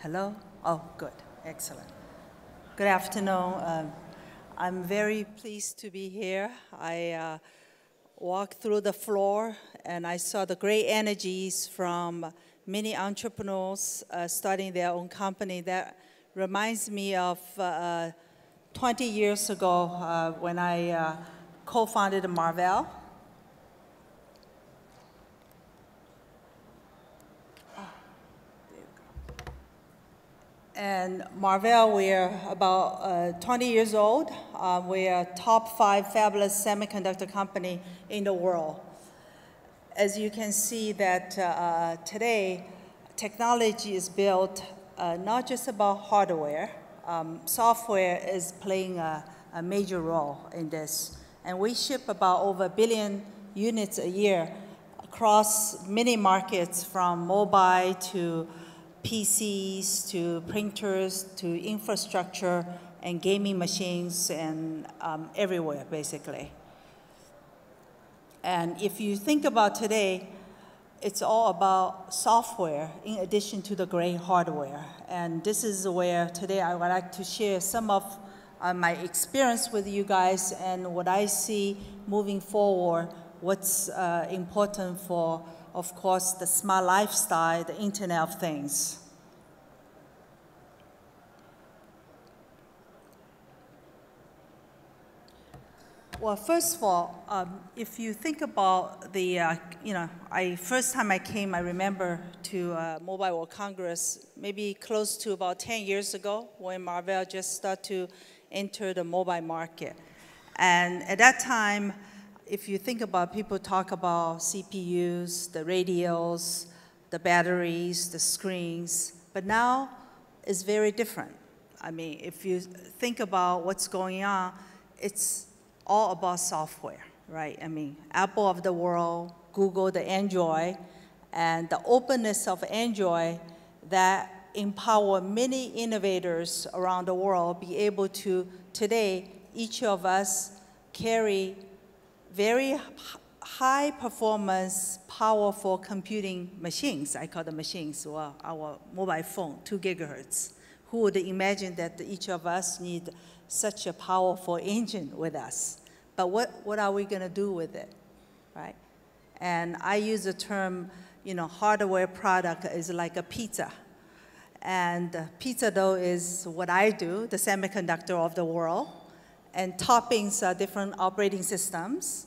Hello? Oh, good. Excellent. Good afternoon. I'm very pleased to be here. I walked through the floor and I saw the great energies from many entrepreneurs starting their own company. That reminds me of 20 years ago when I co-founded Marvell. And Marvell, we are about 20 years old. We are top 5 fabulous semiconductor company in the world. As you can see that today, technology is built not just about hardware. Software is playing a major role in this. And we ship about over a billion units a year across many markets, from mobile to PCs, to printers, to infrastructure, and gaming machines, and everywhere, basically. And if you think about today, it's all about software in addition to the great hardware. And this is where today I would like to share some of my experience with you guys and what I see moving forward, what's important for, of course, the smart lifestyle, the Internet of Things. Well, first of all, if you think about the, first time I came, I remember, to Mobile World Congress, maybe close to about 10 years ago, when Marvell just started to enter the mobile market. And at that time, if you think about, people talk about CPUs, the radios, the batteries, the screens, but now it's very different. I mean, if you think about what's going on, it's all about software, right? I mean, Apple of the world, Google, the Android, and the openness of Android that empower many innovators around the world be able to, today, each of us carry very high performance, powerful computing machines. I call them machines, or our mobile phone, 2 GHz. Who would imagine that each of us need such a powerful engine with us? But what are we going to do with it, right? And I use the term, you know, hardware product is like a pizza. And pizza dough is what I do, the semiconductor of the world. And toppings are different operating systems.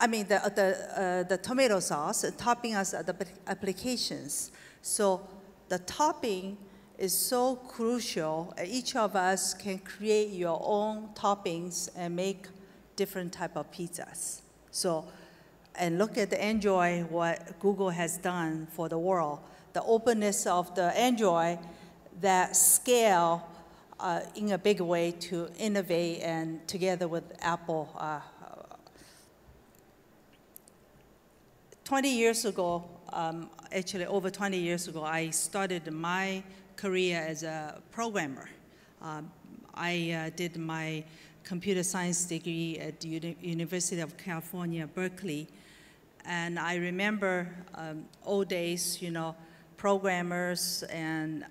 I mean, the tomato sauce, topping us are the applications. So the topping is so crucial. Each of us can create your own toppings and make different type of pizzas. So, and look at the Android, what Google has done for the world. The openness of the Android, that scale, in a big way to innovate, and together with Apple. 20 years ago, actually over 20 years ago, I started my career as a programmer. I did my computer science degree at the University of California, Berkeley. And I remember old days, you know, programmers and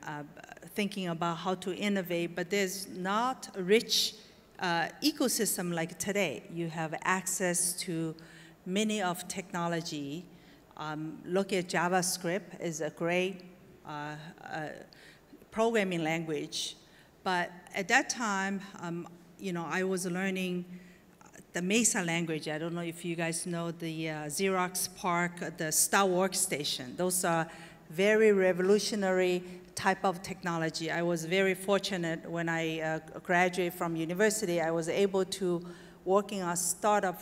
thinking about how to innovate, but there's not a rich ecosystem like today. You have access to many of technology. Look at JavaScript, is a great programming language. But at that time, you know, I was learning the Mesa language. I don't know if you guys know the Xerox PARC, the Star Workstation. Those are very revolutionary type of technology. I was very fortunate when I graduated from university. I was able to work in a startup,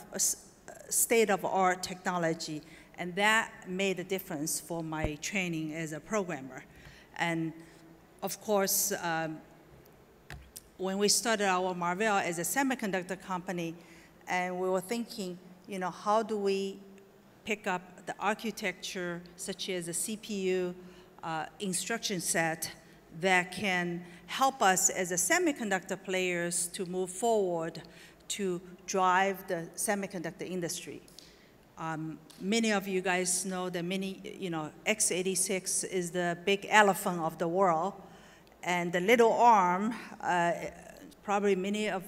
state-of-art technology, and that made a difference for my training as a programmer. And of course, when we started our Marvell as a semiconductor company, and we were thinking, you know, how do we pick up the architecture, such as a CPU instruction set, that can help us as a semiconductor players to move forward to drive the semiconductor industry. Many of you guys know that x86 is the big elephant of the world, and the little ARM, probably many of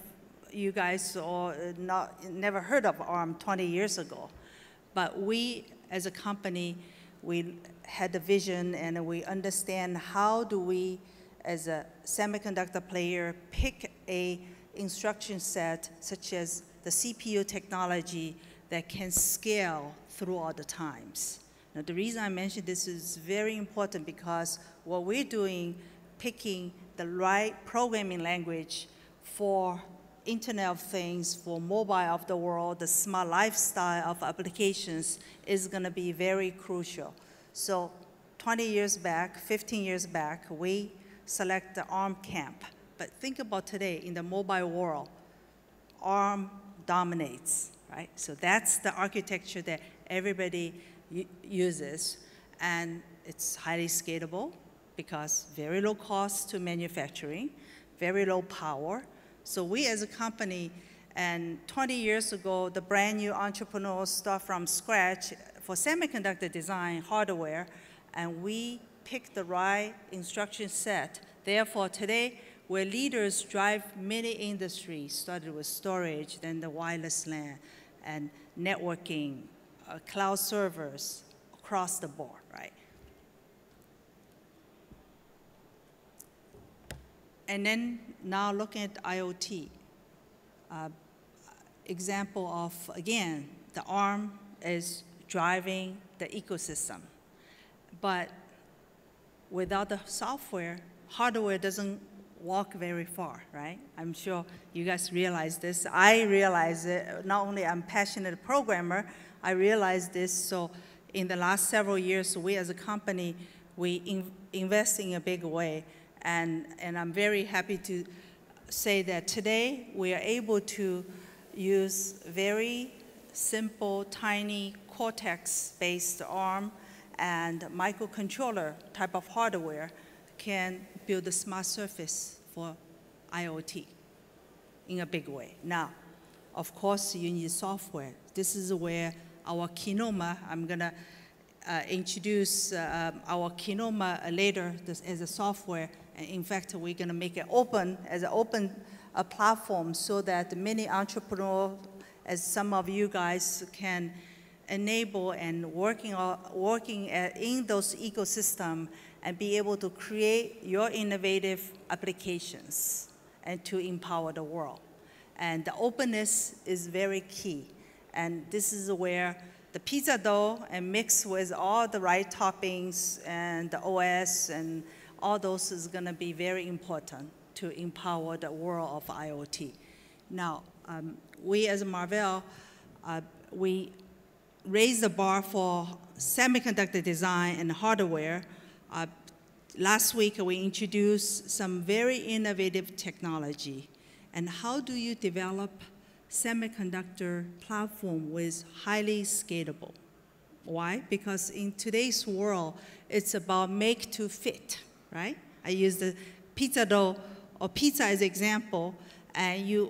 you guys never heard of ARM 20 years ago. But we, as a company, we had the vision, and we understand how do we, as a semiconductor player, pick a instruction set such as the CPU technology that can scale throughout the times. Now, the reason I mentioned this is very important because what we're doing, picking the right programming language for Internet of Things, for mobile of the world, the smart lifestyle of applications is going to be very crucial. So 20 years back, 15 years back, we select the ARM camp. But think about today, in the mobile world, ARM dominates, right? So that's the architecture that everybody uses, and it's highly scalable because very low cost to manufacturing, very low power. So we as a company, and 20 years ago, the brand new entrepreneurs start from scratch for semiconductor design hardware, and we picked the right instruction set. Therefore, today, where leaders drive many industries, started with storage, then the wireless LAN, and networking, cloud servers across the board, right? And then now looking at IoT, example of, again, the ARM is driving the ecosystem. But without the software, hardware doesn't walk very far, right? I'm sure you guys realize this. I realize it. Not only I'm a passionate programmer, I realize this. So in the last several years, we as a company, we invest in a big way. And I'm very happy to say that today we are able to use very simple, tiny Cortex-based ARM and microcontroller type of hardware can build a smart surface for IoT in a big way. Now, of course, you need software. This is where our Kinoma, I'm going to introduce our Kinoma later as a software. In fact, we're going to make it open, as an open platform, so that many entrepreneurs, as some of you guys, can enable and working in those ecosystems and be able to create your innovative applications and to empower the world. And the openness is very key. And this is where the pizza dough and mix with all the right toppings and the OS and all those is going to be very important to empower the world of IoT. Now, we as Marvell, we raised the bar for semiconductor design and hardware. Last week, we introduced some very innovative technology. And how do you develop semiconductor platform with highly scalable? Why? Because in today's world, it's about make to fit, right? I use the pizza dough or pizza as an example, and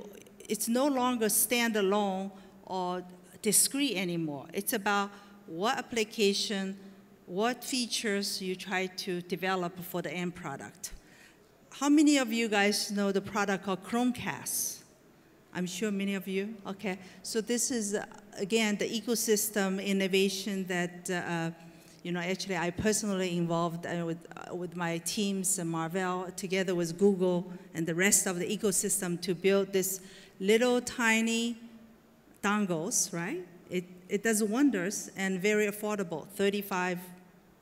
it's no longer standalone or discrete anymore. It's about what application, what features you try to develop for the end product. How many of you guys know the product called Chromecast? I'm sure many of you, okay. So this is, again, the ecosystem innovation that you know, actually, I personally involved with my teams and Marvell together with Google and the rest of the ecosystem to build this little tiny dongles, right? It does wonders and very affordable, $35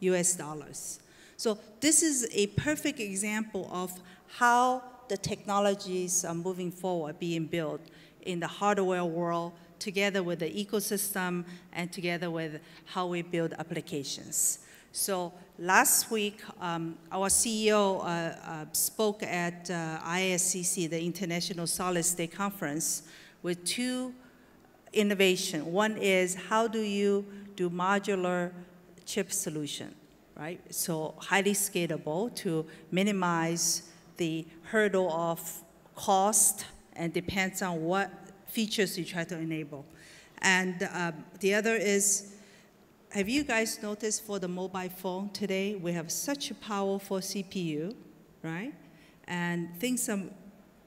US. So this is a perfect example of how the technologies are moving forward, being built in the hardware world, together with the ecosystem and together with how we build applications. So last week, our CEO spoke at ISCC, the International Solid State Conference, with two innovations. One is how do you do modular chip solution, right? So highly scalable to minimize the hurdle of cost and depends on what features you try to enable. And the other is, have you guys noticed for the mobile phone today, we have such a powerful CPU, right? And things are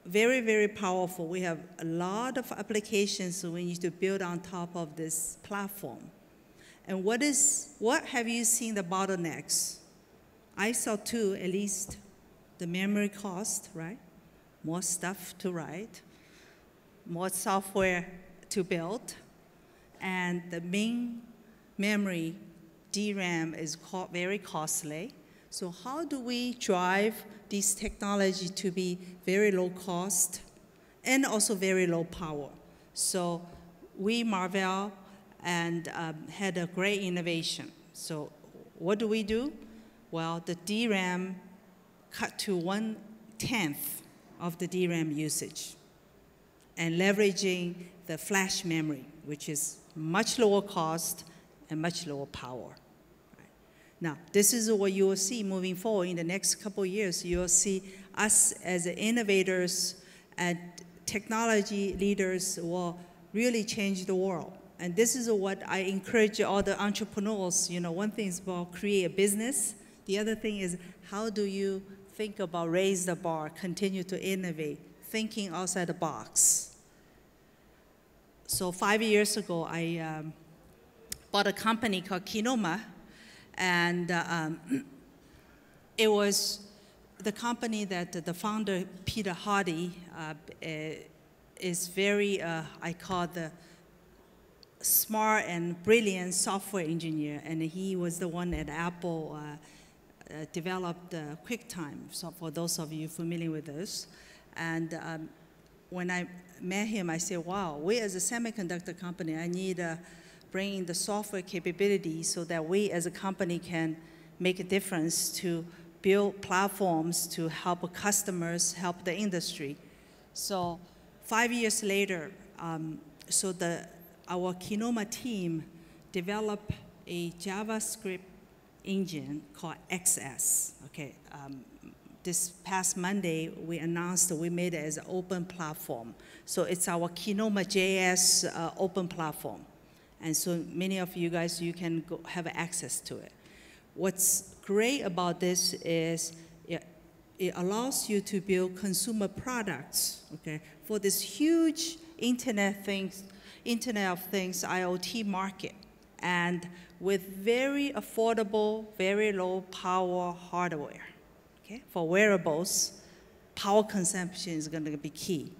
very, very powerful. We have a lot of applications we need to build on top of this platform. And what have you seen the bottlenecks? I saw two, at least the memory cost, right? More stuff to write, more software to build, and the main memory, DRAM, is very costly. So how do we drive this technology to be very low cost and also very low power? So we, Marvell, and had a great innovation. So what do? Well, the DRAM cut to 1/10 of the DRAM usage and leveraging the flash memory, which is much lower cost and much lower power. Right. Now, this is what you will see moving forward in the next couple of years. You will see us as innovators and technology leaders will really change the world. And this is what I encourage all the entrepreneurs. You know, one thing is about create a business. The other thing is how do you think about raise the bar, continue to innovate, thinking outside the box. So 5 years ago, I bought a company called Kinoma, and it was the company that the founder, Peter Hardy, is very, I call the smart and brilliant software engineer, and he was the one at Apple developed QuickTime, so for those of you familiar with this. And when I met him, I said, wow, we as a semiconductor company, I need bringing the software capability so that we as a company can make a difference to build platforms to help customers, help the industry. So 5 years later, so our Kinoma team developed a JavaScript engine called XS. Okay, this past Monday, we announced that we made it as an open platform. So it's our Kinoma JS open platform. And so many of you guys, you can go have access to it. What's great about this is it allows you to build consumer products, okay, for this huge Internet of Things, IoT market, and with very affordable, very low power hardware. Okay, for wearables, power consumption is going to be key,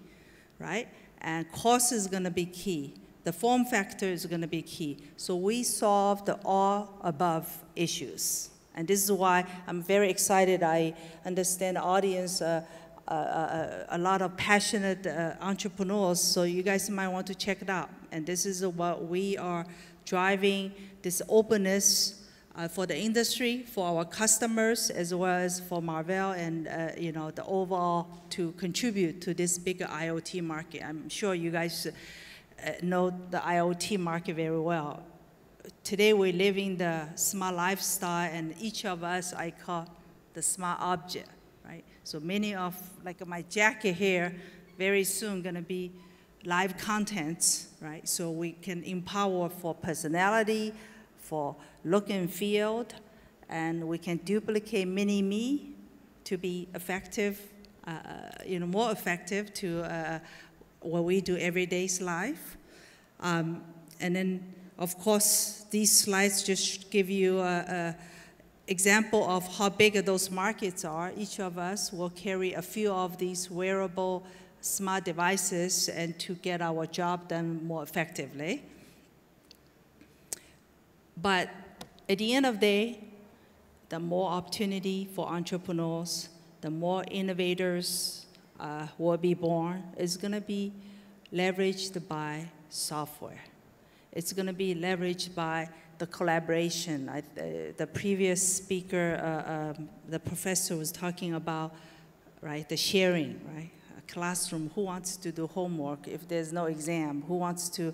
right? And cost is going to be key. The form factor is going to be key. So we solve the all above issues. And this is why I'm very excited. I understand the audience, a lot of passionate entrepreneurs, so you guys might want to check it out. And this is what we are driving, this openness for the industry, for our customers, as well as for Marvell and you know, the overall to contribute to this bigger IoT market. I'm sure you guys know the IoT market very well. Today we're living the smart lifestyle, and each of us I call the smart object, right? So many of, like my jacket here, very soon gonna be live contents, right? So we can empower for personality, for look and feel, and we can duplicate mini-me to be effective, you know, more effective to what we do everyday's life. And then, of course, these slides just give you an example of how big those markets are. Each of us will carry a few of these wearable smart devices and to get our job done more effectively. But at the end of the day, the more opportunity for entrepreneurs, the more innovators, will be born is going to be leveraged by software. It's going to be leveraged by the collaboration. The previous speaker, the professor was talking about, right, the sharing, right? A classroom, who wants to do homework if there's no exam? Who wants to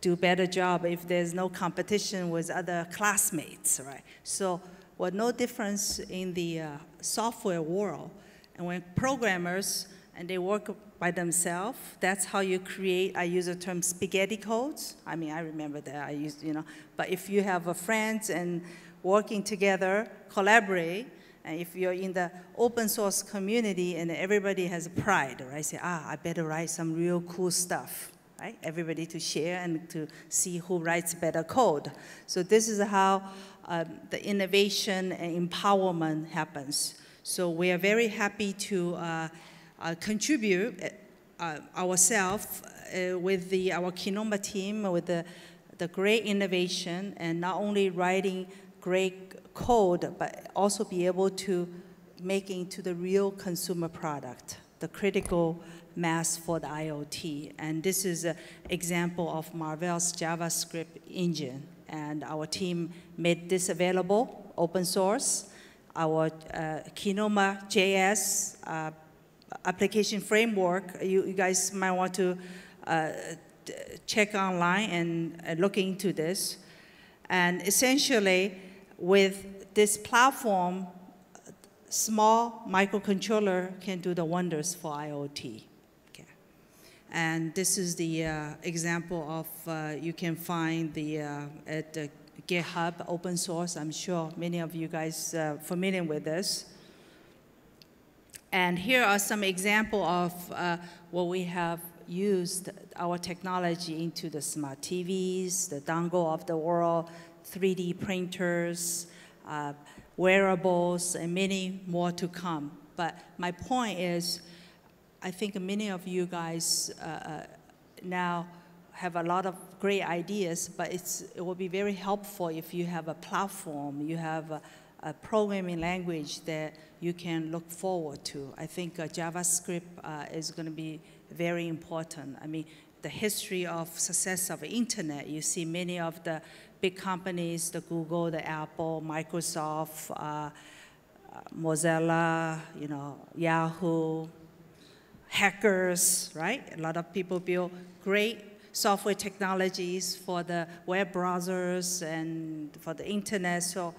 do better job if there's no competition with other classmates, right? So, well, no difference in the software world. And when programmers, and they work by themselves, that's how you create, I use the term spaghetti codes. I mean, I remember that, I used, you know. But if you have a friends and working together, collaborate, and if you're in the open source community and everybody has pride, right? Say, ah, I better write some real cool stuff, right? Everybody to share and to see who writes better code. So this is how the innovation and empowerment happens. So we are very happy to contribute ourselves with our Kinoma team, with the great innovation, and not only writing great code, but also be able to make it into the real consumer product, the critical mass for the IoT. And this is an example of Marvell's JavaScript engine. And our team made this available, open source. Our Kinoma JS application framework, you guys might want to check online and look into this. And essentially, with this platform, small microcontroller can do the wonders for IoT. Okay. And this is the example of, you can find the, at the GitHub, open source. I'm sure many of you guys are familiar with this. And here are some examples of what we have used our technology into the smart TVs, the dongle of the world, 3D printers, wearables, and many more to come. But my point is, I think many of you guys now have a lot of great ideas, but it will be very helpful if you have a platform, you have a programming language that you can look forward to. I think JavaScript is going to be very important. I mean, the history of success of the internet, you see many of the big companies, the Google, the Apple, Microsoft, Mozilla, you know, Yahoo, hackers, right? A lot of people build great software technologies for the web browsers and for the internet. So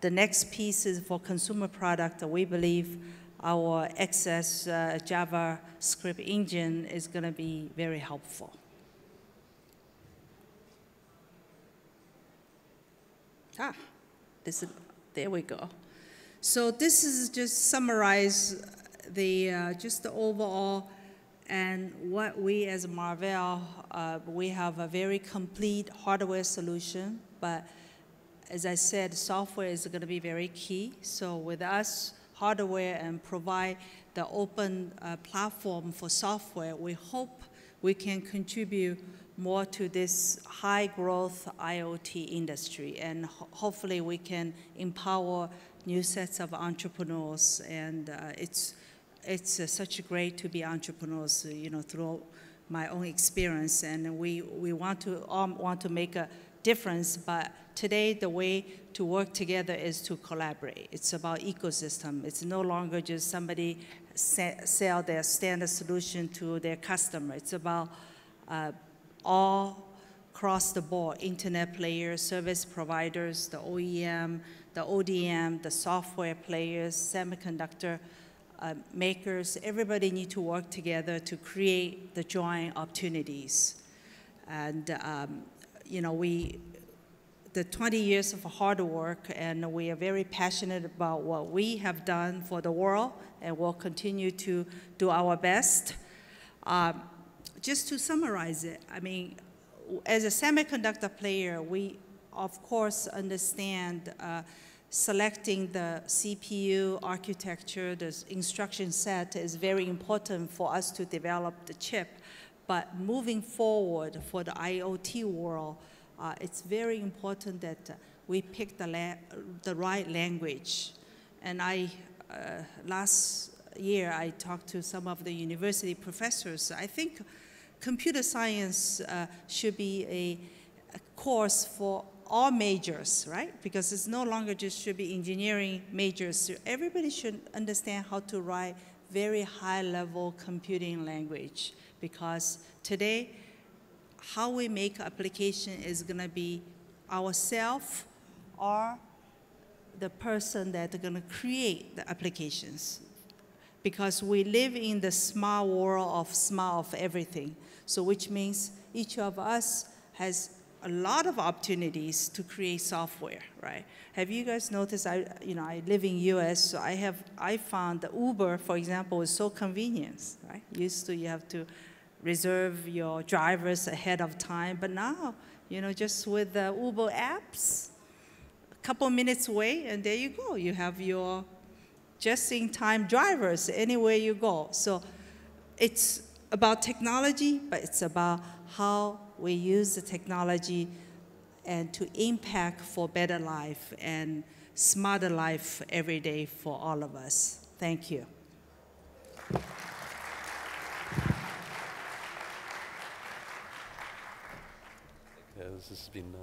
the next piece is for consumer product. We believe our XS JavaScript engine is going to be very helpful. Ah, this is, there we go. So this is just summarize the just the overall and what we as Marvell we have a very complete hardware solution, but as I said, software is going to be very key. So with us, hardware, and provide the open platform for software, we hope we can contribute more to this high growth IoT industry. And hopefully we can empower new sets of entrepreneurs. And it's such great to be entrepreneurs, you know, through my own experience. And we all want to make a difference, but today the way to work together is to collaborate. It's about ecosystem. It's no longer just somebody sell their standard solution to their customer. It's about all across the board, internet players, service providers, the OEM, the ODM, the software players, semiconductor makers. Everybody need to work together to create the joint opportunities. And you know, the 20 years of hard work, and we are very passionate about what we have done for the world, and we'll continue to do our best. Just to summarize it, I mean, as a semiconductor player, we of course understand selecting the CPU architecture, the instruction set is very important for us to develop the chip. But moving forward for the IoT world, it's very important that we pick the right language. And last year, I talked to some of the university professors. I think computer science should be a course for all majors, right? Because it's no longer just should be engineering majors. So everybody should understand how to write very high-level computing language, because today, how we make application is going to be ourselves or the person that are going to create the applications. Because we live in the smart world of smart of everything. So which means each of us has a lot of opportunities to create software, right? Have you guys noticed, I live in US, so I found that Uber, for example, is so convenient, right? Used to, you have to reserve your drivers ahead of time, but now, just with the Uber apps, a couple minutes away, and there you go. You have your just-in-time drivers anywhere you go. So it's about technology, but it's about how we use the technology and to impact for better life and smarter life every day for all of us. Thank you. This has been